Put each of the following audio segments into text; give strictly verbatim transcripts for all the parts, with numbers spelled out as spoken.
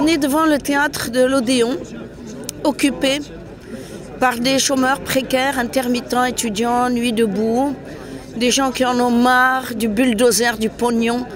On est devant le théâtre de l'Odéon, occupé par des chômeurs précaires, intermittents, étudiants, nuit debout, des gens qui en ont marre du bulldozer, du pognon,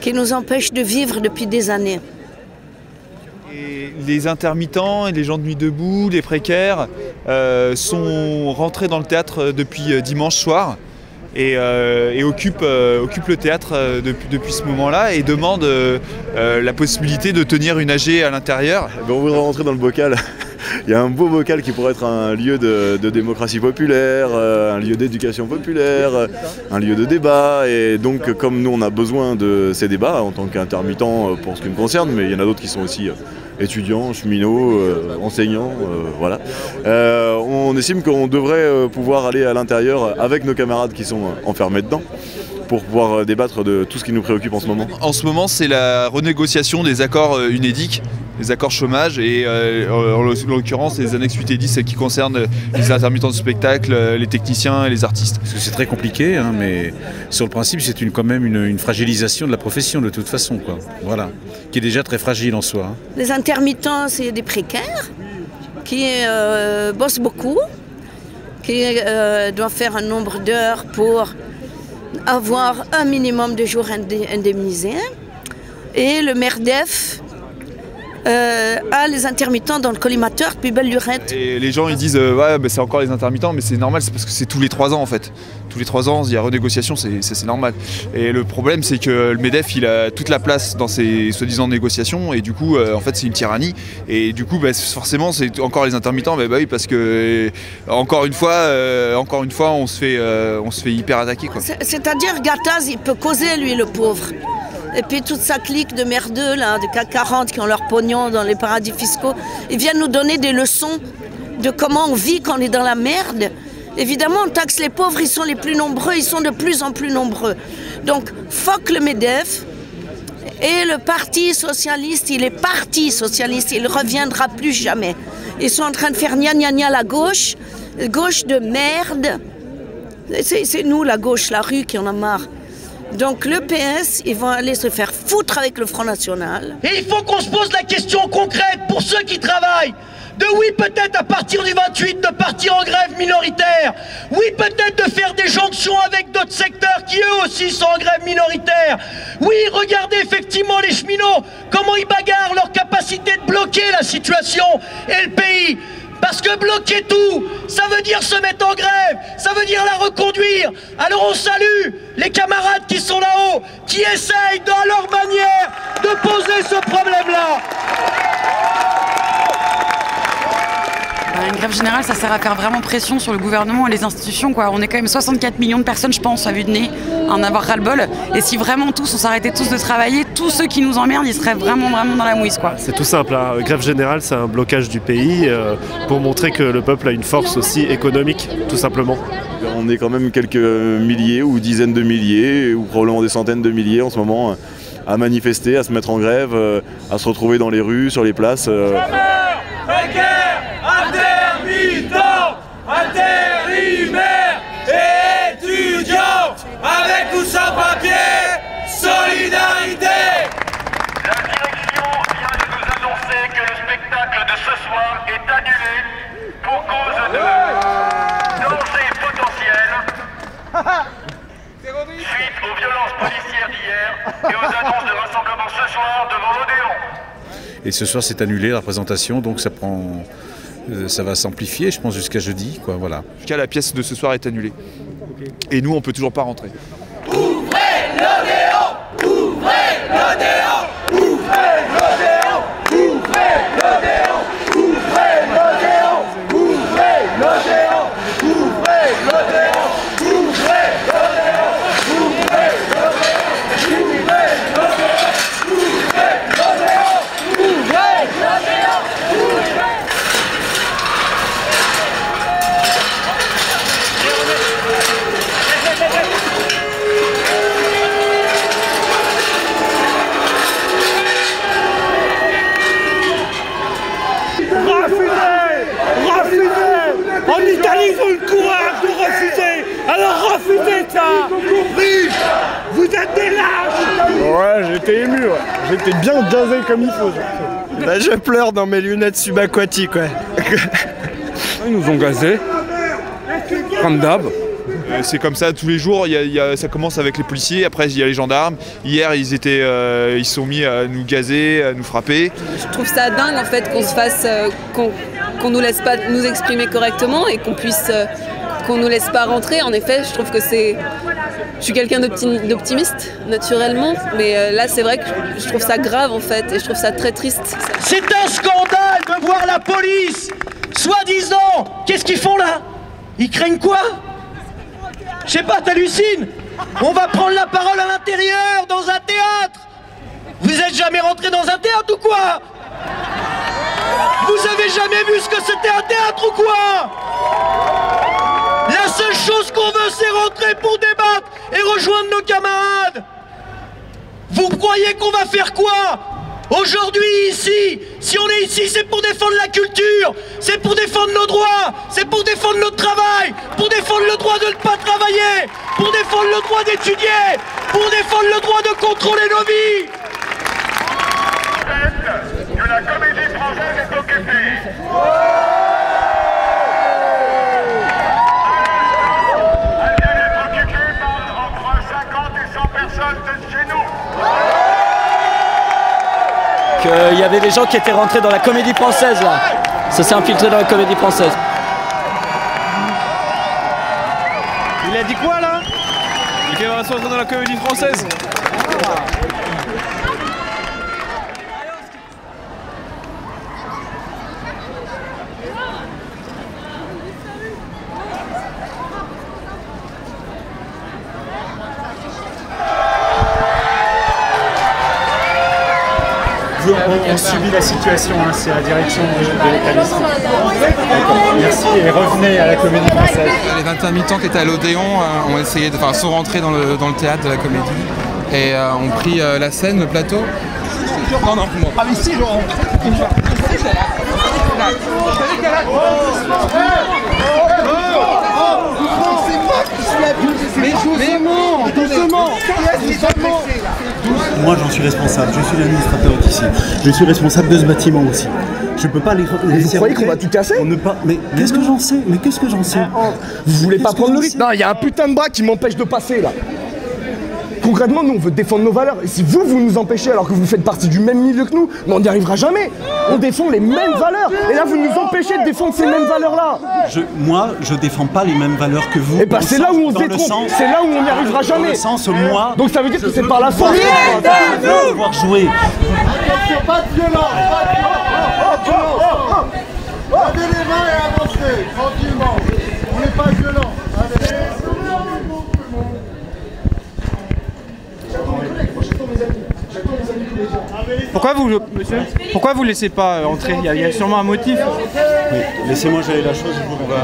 qui nous empêche de vivre depuis des années. Et les intermittents et les gens de nuit debout, les précaires, euh, sont rentrés dans le théâtre depuis dimanche soir. Et, euh, et occupe, euh, occupe le théâtre euh, depuis, depuis ce moment-là et demande euh, euh, la possibilité de tenir une A G à l'intérieur. On voudrait rentrer dans le bocal. Il y a un beau bocal qui pourrait être un lieu de, de démocratie populaire, euh, un lieu d'éducation populaire, euh, un lieu de débat. Et donc, comme nous, on a besoin de ces débats en tant qu'intermittents euh, pour ce qui me concerne, mais il y en a d'autres qui sont aussi euh, étudiants, cheminots, euh, enseignants, euh, voilà. Euh, on estime qu'on devrait euh, pouvoir aller à l'intérieur avec nos camarades qui sont euh, enfermés dedans pour pouvoir euh, débattre de tout ce qui nous préoccupe en ce moment. En ce moment, c'est la renégociation des accords euh, UNEDIC, les accords chômage et euh, en l'occurrence les annexes huit et dix, celles qui concernent les intermittents du spectacle, les techniciens et les artistes. Parce que c'est très compliqué, hein, mais sur le principe c'est une, quand même une, une fragilisation de la profession de toute façon, quoi. Voilà, qui est déjà très fragile en soi. Hein. Les intermittents, c'est des précaires qui euh, bossent beaucoup, qui euh, doivent faire un nombre d'heures pour avoir un minimum de jours indemnisés, et le MEDEF Euh, à les intermittents dans le collimateur depuis belle lurette. Et les gens ils disent euh, ouais bah, c'est encore les intermittents, mais c'est normal, c'est parce que c'est tous les trois ans en fait. Tous les trois ans il y a renégociation, c'est normal. Et le problème c'est que le MEDEF il a toute la place dans ses soi-disant négociations et du coup euh, en fait c'est une tyrannie. Et du coup bah, forcément c'est encore les intermittents, bah, bah oui parce que encore une fois, euh, encore une fois on se fait, euh, on se fait hyper attaquer. C'est-à-dire Gattaz il peut causer lui le pauvre. Et puis toute sa clique de merdeux, là, de C A C quarante qui ont leur pognon dans les paradis fiscaux, ils viennent nous donner des leçons de comment on vit quand on est dans la merde. Évidemment, on taxe les pauvres, ils sont les plus nombreux, ils sont de plus en plus nombreux. Donc, fuck le MEDEF et le parti socialiste, il est parti socialiste, il ne reviendra plus jamais. Ils sont en train de faire gna gna gna la gauche, gauche de merde. C'est nous la gauche, la rue qui en a marre. Donc le P S, ils vont aller se faire foutre avec le Front National. Et il faut qu'on se pose la question concrète pour ceux qui travaillent. De oui, peut-être à partir du vingt-huit, de partir en grève minoritaire. Oui, peut-être de faire des jonctions avec d'autres secteurs qui eux aussi sont en grève minoritaire. Oui, regardez effectivement les cheminots, comment ils bagarrent, leur capacité de bloquer la situation et le pays. Parce que bloquer tout, ça veut dire se mettre en grève, ça veut dire la reconduire. Alors on salue les camarades qui sont là-haut, qui essayent dans leur manière de poser ce problème-là. Une grève générale, ça sert à faire vraiment pression sur le gouvernement et les institutions, quoi. On est quand même soixante-quatre millions de personnes, je pense, à vue de nez, à en avoir ras-le-bol. Et si vraiment tous, on s'arrêtait tous de travailler, tous ceux qui nous emmerdent, ils seraient vraiment, vraiment dans la mouise, quoi. C'est tout simple, hein. Grève générale, c'est un blocage du pays euh, pour montrer que le peuple a une force aussi économique, tout simplement. On est quand même quelques milliers ou dizaines de milliers, ou probablement des centaines de milliers en ce moment, à manifester, à se mettre en grève, à se retrouver dans les rues, sur les places. Euh... Intermittents, intérimaires, étudiants, avec ou sans papier, solidarité. La direction vient de nous annoncer que le spectacle de ce soir est annulé pour cause de danger potentiel suite aux violences policières d'hier et aux annonces de rassemblement ce soir devant l'Odéon. Et ce soir c'est annulé la présentation, donc ça prend... ça va s'amplifier, je pense, jusqu'à jeudi, quoi, voilà. En tout cas, la pièce de ce soir est annulée. Et nous, on peut toujours pas rentrer. Ouvrez l'Odéon ! Ouvrez l'Odéon ! Ouvrez l'Odéon ! Ouvrez l'Odéon ! Ouvrez l'Odéon ! Ouvrez l'Odéon ! Ouvrez l'Odéon ! Ouvrez l'Odéon ! Ouvrez l'Odéon ! Ouvrez l'Odéon ! Ouvrez l'Odéon ! Ouvrez l'Odéon ! Ouvrez ! Thank you. Italie, ils ont eu le courage de refuser. Alors refusez ça. Vous êtes des lâches. Ouais, j'étais ému, ouais. J'étais bien dazé comme il faut. Bah, je pleure dans mes lunettes subaquatiques, ouais. Ils nous ont gazés, comme d'hab. C'est comme ça tous les jours, y a, y a, ça commence avec les policiers, après il y a les gendarmes. Hier ils étaient, euh, ils sont mis à nous gazer, à nous frapper. Je trouve ça dingue en fait qu'on se fasse, euh, qu'on qu'on nous laisse pas nous exprimer correctement et qu'on puisse, euh, qu'on nous laisse pas rentrer. En effet, je trouve que c'est, je suis quelqu'un d'optimiste naturellement, mais euh, là c'est vrai que je trouve ça grave en fait et je trouve ça très triste. C'est un scandale de voir la police, soi-disant, qu'est-ce qu'ils font là? Ils craignent quoi? Je sais pas, t'hallucines. On va prendre la parole à l'intérieur, dans un théâtre. Vous êtes jamais rentré dans un théâtre ou quoi? Vous avez jamais vu ce que c'était un théâtre ou quoi? La seule chose qu'on veut, c'est rentrer pour débattre et rejoindre nos camarades. Vous croyez qu'on va faire quoi? Aujourd'hui, ici, si on est ici, c'est pour défendre la culture, c'est pour défendre nos droits, c'est pour défendre notre travail, pour défendre le droit de ne pas travailler, pour défendre le droit d'étudier, pour défendre le droit de contrôler nos vies. Que la Comédie Française est occupée. Il y avait des gens qui étaient rentrés dans la Comédie Française là. Ça s'est infiltré dans la Comédie Française. Il a dit quoi là? Il est rentré dans la Comédie Française. On, on subit la situation, hein, c'est la direction de l'établissement. Merci et revenez à la Comédie Française. Les vingt et un militants qui étaient à l'Odéon euh, ont essayé de, enfin, sont rentrés dans le, dans le théâtre de la Comédie et euh, ont pris euh, la scène, le plateau. Non, non, moi. Ah mais si, Laurent. Moi j'en suis responsable, je suis l'administrateur ici. Je suis responsable de ce bâtiment aussi. Je peux pas les, les vous croyez qu'on va tout casser? On ne pas. Mais qu'est-ce que j'en sais? Mais qu'est-ce que j'en sais? Vous voulez pas prendre le risque? Non, il y a un putain de bras qui m'empêche de passer là. Concrètement, nous on veut défendre nos valeurs. Et si vous, vous nous empêchez alors que vous faites partie du même milieu que nous, mais on n'y arrivera jamais. On défend les mêmes valeurs. Et là, vous nous empêchez de défendre ces mêmes valeurs-là. Je, moi, je défends pas les mêmes valeurs que vous. Et bah c'est là où on se détrompe. C'est là où on n'y arrivera jamais. Dans le sens, moi. Donc ça veut dire que c'est par la force. Je veux pouvoir jouer. Attention, pas de violence. Pas de violence. Gardez les mains et avancez tranquillement. On n'est pas violent. Pourquoi vous, monsieur, pourquoi vous laissez pas entrer? Il y, y a sûrement un motif. Oui. Laissez-moi gérer la chose, je vous revois.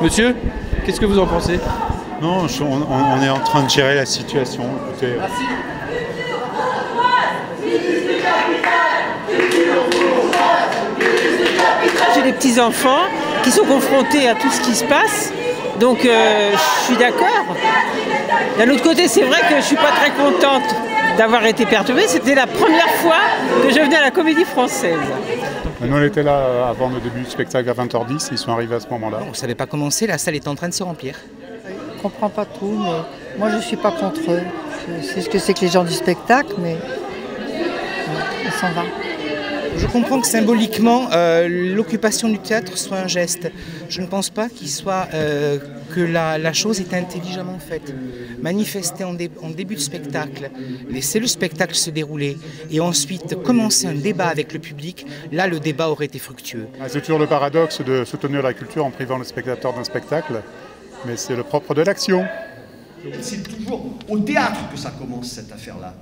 Monsieur, qu'est-ce que vous en pensez? Non, je, on, on est en train de gérer la situation. Écoutez, merci. J'ai des petits-enfants qui sont confrontés à tout ce qui se passe, donc euh, je suis d'accord. D'un autre côté, c'est vrai que je ne suis pas très contente d'avoir été perturbée. C'était la première fois que je venais à la Comédie Française. Nous, on était là avant le début du spectacle à vingt heures dix, ils sont arrivés à ce moment-là. On ne savait pas commencer, la salle est en train de se remplir. Je ne comprends pas tout, mais moi je ne suis pas contre eux. Je sais ce que c'est que les gens du spectacle, mais ils s'en vont. Je comprends que symboliquement, euh, l'occupation du théâtre soit un geste. Je ne pense pas qu'il soit, euh, que la, la chose est intelligemment faite. Manifester en, dé, en début de spectacle, laisser le spectacle se dérouler et ensuite commencer un débat avec le public, là le débat aurait été fructueux. C'est toujours le paradoxe de soutenir la culture en privant le spectateur d'un spectacle, mais c'est le propre de l'action. C'est toujours au théâtre que ça commence cette affaire-là.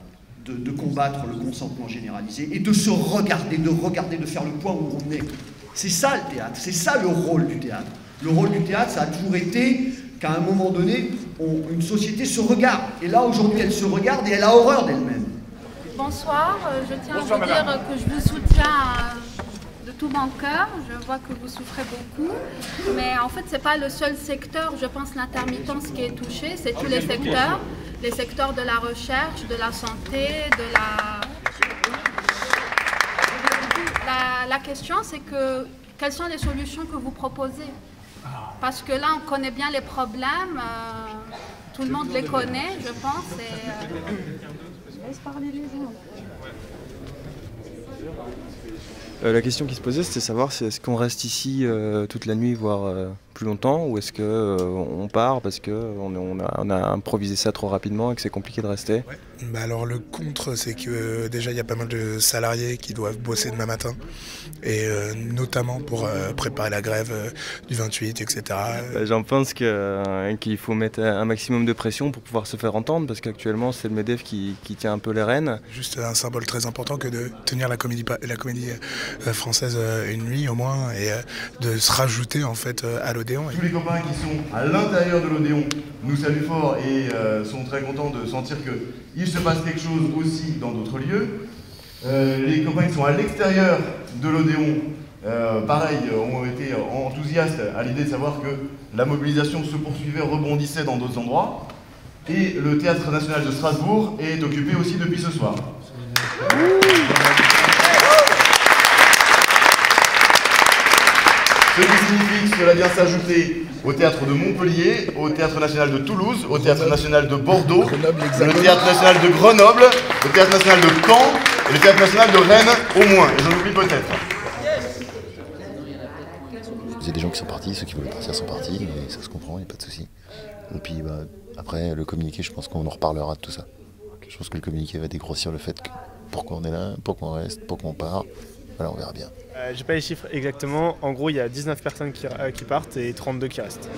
De, de combattre le consentement généralisé et de se regarder, de regarder, de faire le point où on est. C'est ça le théâtre, c'est ça le rôle du théâtre. Le rôle du théâtre, ça a toujours été qu'à un moment donné, on, une société se regarde. Et là, aujourd'hui, elle se regarde et elle a horreur d'elle-même. Bonsoir, je tiens Bonsoir, à vous madame. dire que je vous soutiens de tout mon cœur. Je vois que vous souffrez beaucoup. Mais en fait, ce n'est pas le seul secteur, je pense, l'intermittence qui est touchée. C'est tous les secteurs. Les secteurs de la recherche, de la santé, de la... La, la question, c'est que quelles sont les solutions que vous proposez? Parce que là, on connaît bien les problèmes. Euh, tout le monde les connaît, je pense. Et, euh... Laisse parler les gens. Euh, la question qui se posait, c'était savoir si, est-ce qu'on reste ici euh, toute la nuit, voire euh, plus longtemps, ou est-ce qu'on euh, part parce qu'on on a, on a improvisé ça trop rapidement et que c'est compliqué de rester? Ouais. Bah alors le contre, c'est que euh, déjà il y a pas mal de salariés qui doivent bosser demain matin, et euh, notamment pour euh, préparer la grève euh, du vingt-huit, et cetera. Bah, J'en pense que, euh, qu'il faut mettre un maximum de pression pour pouvoir se faire entendre, parce qu'actuellement c'est le MEDEF qui, qui tient un peu les rênes. Juste un symbole très important que de tenir la comédie, la comédie française une nuit au moins, et de se rajouter en fait à l'Odéon. Tous les copains qui sont à l'intérieur de l'Odéon nous saluent fort et euh, sont très contents de sentir qu'il se passe quelque chose aussi dans d'autres lieux. Euh, les copains qui sont à l'extérieur de l'Odéon, euh, pareil, ont été enthousiastes à l'idée de savoir que la mobilisation se poursuivait, rebondissait dans d'autres endroits. Et le Théâtre National de Strasbourg est occupé aussi depuis ce soir. Ce qui signifie que cela vient s'ajouter au Théâtre de Montpellier, au Théâtre National de Toulouse, au Théâtre National de Bordeaux, le Théâtre National de Grenoble, le Théâtre National de Caen et le Théâtre National de Rennes au moins, et je l'oublie peut-être. Il y a des gens qui sont partis, ceux qui voulaient partir sont partis, et ça se comprend, il n'y a pas de souci. Et puis bah, après, le communiqué, je pense qu'on en reparlera de tout ça. Je pense que le communiqué va dégrossir le fait que pourquoi on est là, pourquoi on reste, pourquoi on part. Voilà, on verra bien. Euh, J'ai pas les chiffres exactement. En gros, il y a dix-neuf personnes qui, euh, qui partent et trente-deux qui restent.